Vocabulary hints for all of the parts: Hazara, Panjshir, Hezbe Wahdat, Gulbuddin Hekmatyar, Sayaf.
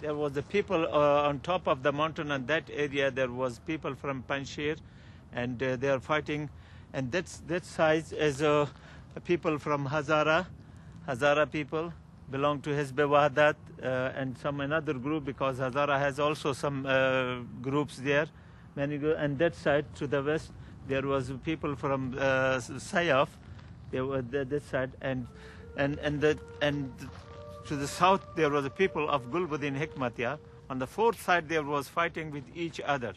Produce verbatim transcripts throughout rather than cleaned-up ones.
There was the people uh, on top of the mountain, and that area there was people from Panjshir, and uh, they are fighting. And that's that size is uh, people from Hazara, Hazara people belong to Hezbe Wahdat uh, and some another group, because Hazara has also some uh, groups there. Many and that side to the west there was people from uh, Sayaf. They were that, that side, and and and that and. To the south, there was the people of Gulbuddin Hekmatyar. On the fourth side, there was fighting with each other.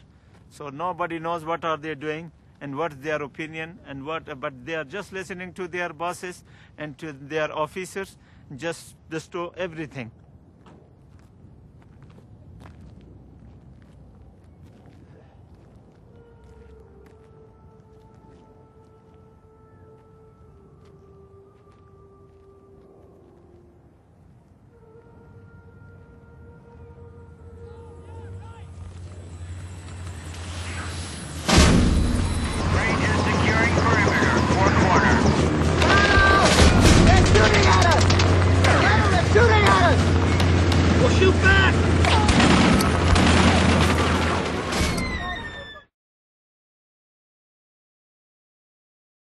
So nobody knows what are they doing and what's their opinion and what, but they are just listening to their bosses and to their officers, just destroy everything. Shoot back!